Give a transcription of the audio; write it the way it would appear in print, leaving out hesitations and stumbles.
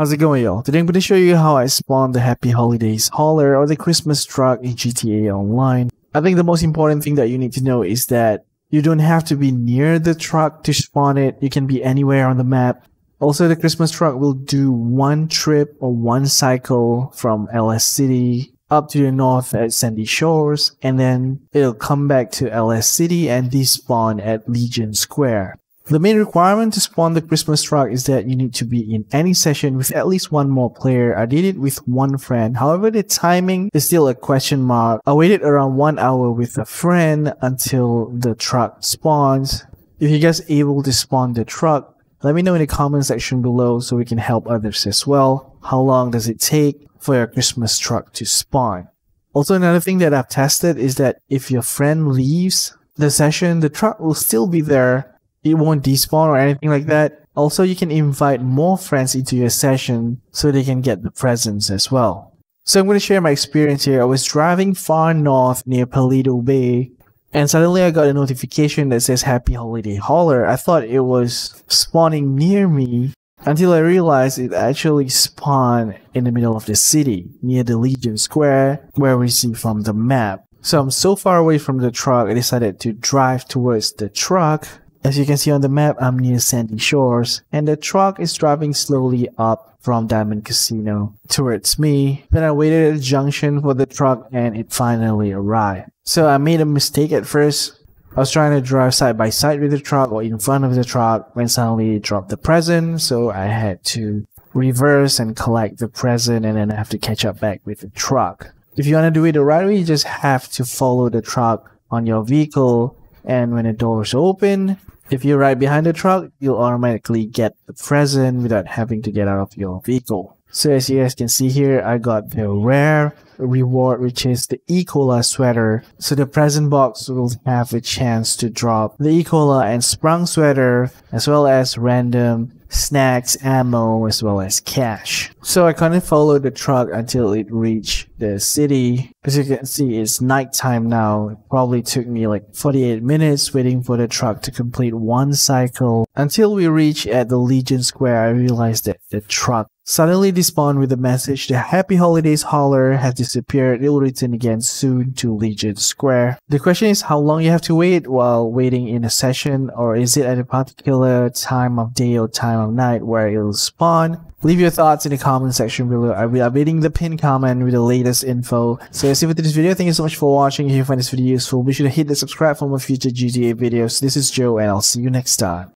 How's it going, y'all? Today I'm going to show you how I spawned the Happy Holidays Hauler or the Christmas Truck in GTA Online. I think the most important thing that you need to know is that you don't have to be near the truck to spawn it. You can be anywhere on the map. Also, the Christmas Truck will do one trip or one cycle from LS City up to the north at Sandy Shores, and then it'll come back to LS City and despawn at Legion Square. The main requirement to spawn the Christmas Truck is that you need to be in any session with at least one more player. I did it with one friend. However, the timing is still a question mark. I waited around 1 hour with a friend until the truck spawns. If you guys are able to spawn the truck, let me know in the comment section below so we can help others as well. How long does it take for your Christmas truck to spawn? Also, another thing that I've tested is that if your friend leaves the session, the truck will still be there. It won't despawn or anything like that. Also, you can invite more friends into your session so they can get the presents as well. So I'm going to share my experience here. I was driving far north near Paleto Bay, and suddenly I got a notification that says Happy Holiday Hauler. I thought it was spawning near me until I realized it actually spawned in the middle of the city, near the Legion Square, where we see from the map. So I'm so far away from the truck, I decided to drive towards the truck. As you can see on the map, I'm near Sandy Shores, and the truck is driving slowly up from Diamond Casino towards me. Then I waited at the junction for the truck, and it finally arrived. So I made a mistake at first. I was trying to drive side by side with the truck or in front of the truck when suddenly it dropped the present, so I had to reverse and collect the present, and then I have to catch up back with the truck. If you want to do it the right way, you just have to follow the truck on your vehicle, and when the doors open, if you're right behind the truck, you'll automatically get the present without having to get out of your vehicle. So as you guys can see here, I got the rare reward, which is the E-Cola sweater. So the present box will have a chance to drop the E-Cola and Sprung sweater, as well as random snacks, ammo, as well as cash. So I kind of followed the truck until it reached the city. As you can see, it's nighttime now. It probably took me like 48 minutes waiting for the truck to complete one cycle. Until we reached at the Legion Square, I realized that the truck suddenly despawned with the message, "The Happy Holidays Hauler has disappeared. It will return again soon to Legion Square." The question is how long you have to wait while waiting in a session, or is it at a particular time of day or time of night where it will spawn? Leave your thoughts in the comment section below. I will be updating the pinned comment with the latest info. So that's it for this video. Thank you so much for watching. If you find this video useful, be sure to hit the subscribe for more future GTA videos. This is Joe, and I'll see you next time.